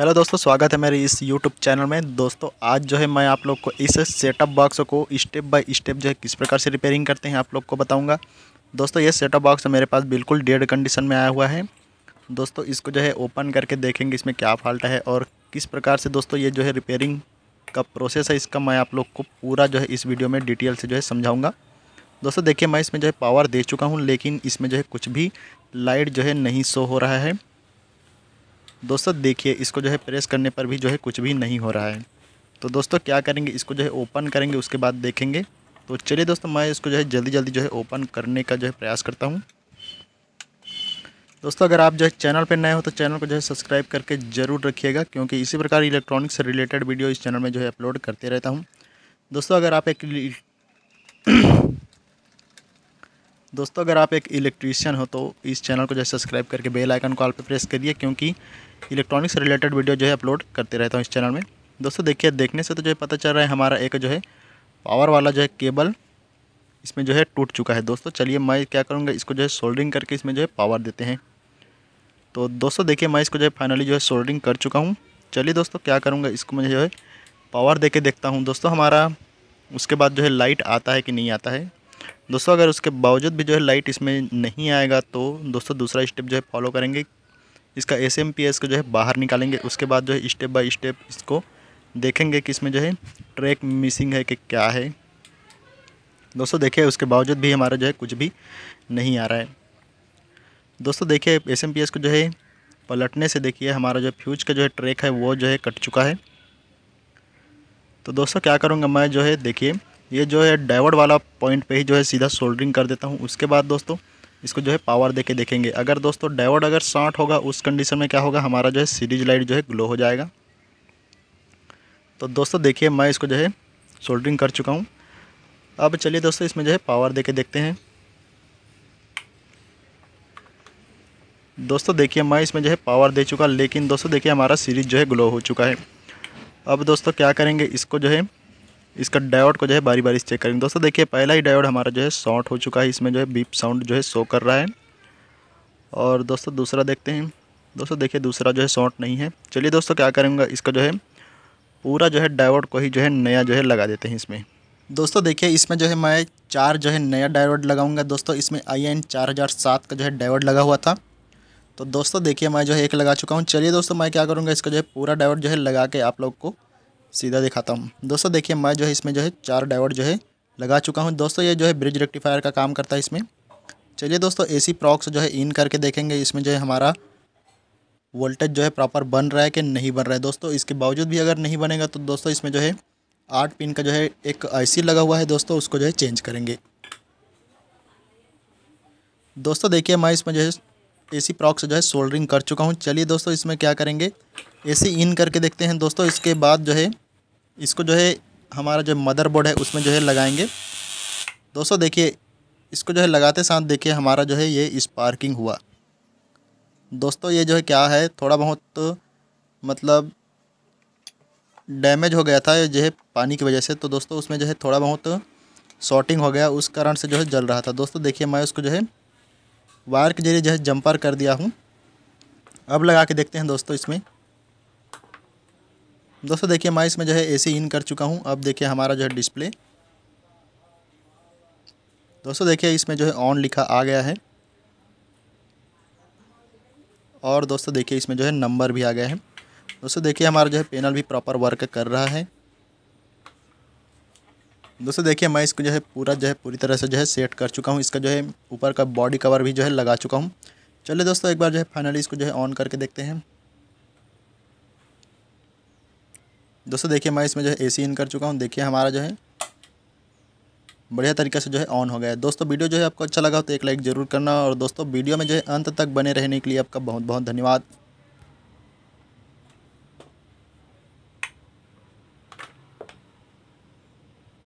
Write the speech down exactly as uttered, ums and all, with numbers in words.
Hello दोस्तों, स्वागत है मेरे इस यूट्यूब चैनल में। दोस्तों आज जो है मैं आप लोग को इस सेटअप बॉक्स को स्टेप बाय स्टेप जो है किस प्रकार से रिपेयरिंग करते हैं आप लोग को बताऊंगा। दोस्तों ये सेटअप बॉक्स मेरे पास बिल्कुल डेड कंडीशन में आया हुआ है। दोस्तों इसको जो है ओपन करके देखेंगे इसमें क्या फॉल्ट है और किस प्रकार से दोस्तों ये जो है रिपेयरिंग का प्रोसेस है इसका मैं आप लोग को पूरा जो है इस वीडियो में डिटेल से जो है समझाऊँगा। दोस्तों देखिए मैं इसमें जो है पावर दे चुका हूँ लेकिन इसमें जो है कुछ भी लाइट जो है नहीं शो हो रहा है। दोस्तों देखिए इसको जो है प्रेस करने पर भी जो है कुछ भी नहीं हो रहा है। तो दोस्तों क्या करेंगे, इसको जो है ओपन करेंगे उसके बाद देखेंगे। तो चलिए दोस्तों मैं इसको जो है जल्दी जल्दी जो है ओपन करने का जो है प्रयास करता हूं। दोस्तों अगर आप जो है चैनल पर नए हो तो चैनल को जो है सब्सक्राइब करके ज़रूर रखिएगा क्योंकि इसी प्रकार इलेक्ट्रॉनिक्स से रिलेटेड वीडियो इस चैनल में जो है अपलोड करते रहता हूँ। दोस्तों अगर आप एक दोस्तों अगर आप एक इलेक्ट्रीशियन हो तो इस चैनल को जो है सब्सक्राइब करके बेल आइकन को ऑल पे प्रेस करिए क्योंकि इलेक्ट्रॉनिक्स से रिलेटेड वीडियो जो है अपलोड करते रहता हूँ इस चैनल में। दोस्तों देखिए, देखने से तो जो है पता चल रहा है हमारा एक जो है पावर वाला जो है केबल इसमें जो है टूट चुका है। दोस्तों चलिए मैं क्या करूँगा, इसको जो है सोल्डरिंग करके इसमें जो है पावर देते हैं। तो दोस्तों देखिए मैं इसको जो है फाइनली जो है सोल्डरिंग कर चुका हूँ। चलिए दोस्तों क्या करूँगा, इसको मुझे जो है पावर दे के देखता हूँ। दोस्तों हमारा उसके बाद जो है लाइट आता है कि नहीं आता है। दोस्तों अगर उसके बावजूद भी जो है लाइट इसमें नहीं आएगा तो दोस्तों दूसरा स्टेप जो है फॉलो करेंगे, इसका एस एम पी एस को जो है बाहर निकालेंगे। उसके बाद जो है स्टेप बाय स्टेप इसको देखेंगे कि इसमें जो है ट्रैक मिसिंग है कि क्या है। दोस्तों देखिए उसके बावजूद भी हमारा जो है कुछ भी नहीं आ रहा है। दोस्तों देखिए एस एम पी एस को जो है पलटने से देखिए हमारा जो फ्यूज का जो है ट्रैक है वो जो है कट चुका है। तो दोस्तों क्या करूँगा मैं जो है, देखिए ये जो है डायोड वाला पॉइंट पे ही जो है सीधा सोल्डरिंग कर देता हूँ। उसके बाद दोस्तों इसको जो है पावर दे के देखेंगे। अगर दोस्तों डायोड अगर साठ होगा उस कंडीशन में क्या होगा, हमारा जो है सीरीज लाइट जो है ग्लो हो जाएगा। तो दोस्तों देखिए मैं इसको जो है सोल्डरिंग कर चुका हूँ। अब चलिए दोस्तों इसमें जो है पावर दे के देखते हैं। दोस्तों देखिए मैं इसमें जो है पावर दे चुका लेकिन दोस्तों देखिए हमारा सीरीज जो है ग्लो हो चुका है। अब दोस्तों क्या करेंगे, इसको जो है इसका डायोड को जो है बारी बारी से चेक करेंगे। दोस्तों देखिए पहला ही डायोड हमारा जो है शॉर्ट हो चुका है, इसमें जो है बीप साउंड जो है शो कर रहा है। और दोस्तों दूसरा देखते हैं। दोस्तों देखिए दूसरा जो है शॉर्ट नहीं है। चलिए दोस्तों क्या करेंगे, इसका जो है पूरा जो है डायोड को ही जो है नया जो है लगा देते हैं इसमें। दोस्तों देखिए इसमें जो है मैं चार जो है नया डायोड लगाऊंगा। दोस्तों इसमें आई एन चार हज़ार सात का जो है डायोड लगा हुआ था। तो दोस्तों देखिए मैं जो है एक लगा चुका हूँ। चलिए दोस्तों मैं क्या करूँगा, इसका जो है पूरा डायोड जो है लगा के आप लोग को सीधा दिखाता हूँ। दोस्तों देखिए मैं जो है इसमें जो है चार डायोड जो है लगा चुका हूँ। दोस्तों ये जो है ब्रिज रेक्टिफायर का काम करता है इसमें। चलिए दोस्तों एसी प्रॉक्स जो है इन करके देखेंगे इसमें जो है हमारा वोल्टेज जो है प्रॉपर बन रहा है कि नहीं बन रहा है। दोस्तों इसके बावजूद भी अगर नहीं बनेगा तो दोस्तों इसमें जो है आठ पिन का जो है एक आईसी लगा हुआ है। दोस्तों उसको जो है चेंज करेंगे। दोस्तों देखिए मैं इसमें जो है एसी प्रॉक्स जो है सोल्डरिंग कर चुका हूँ। चलिए दोस्तों इसमें क्या करेंगे, एसी इन करके देखते हैं। दोस्तों इसके बाद जो है इसको जो है हमारा जो मदरबोर्ड है उसमें जो है लगाएंगे। दोस्तों देखिए इसको जो है लगाते साथ देखिए हमारा जो है ये स्पार्किंग हुआ। दोस्तों ये जो है क्या है, थोड़ा बहुत तो, मतलब डैमेज हो गया था जो है पानी की वजह से। तो दोस्तों उसमें जो है थोड़ा बहुत शॉर्टिंग हो गया, उस कारण से जो है जल रहा था। दोस्तों देखिए मैं उसको जो है वायर के जरिए जो है जंपर कर दिया हूँ। अब लगा के देखते हैं दोस्तों इसमें। दोस्तों देखिए मैं इसमें जो है एसी इन कर चुका हूँ। अब देखिए हमारा जो है डिस्प्ले, दोस्तों देखिए इसमें जो है ऑन लिखा आ गया है और दोस्तों देखिए इसमें जो है नंबर भी आ गया है। दोस्तों देखिए हमारा जो है पैनल भी प्रॉपर वर्क कर रहा है। दोस्तों देखिए मैं इसको जो है पूरा जो है पूरी तरह से जो है सेट कर चुका हूँ। इसका जो है ऊपर का बॉडी कवर भी जो है लगा चुका हूँ। चलिए दोस्तों एक बार जो है फाइनली इसको जो है ऑन करके देखते हैं। दोस्तों देखिए मैं इसमें जो है एसी इन कर चुका हूँ। देखिए हमारा जो है बढ़िया तरीके से जो है ऑन हो गया है। दोस्तों वीडियो जो है आपको अच्छा लगा हो तो एक लाइक ज़रूर करना और दोस्तों वीडियो में जो है अंत तक बने रहने के लिए आपका बहुत बहुत धन्यवाद।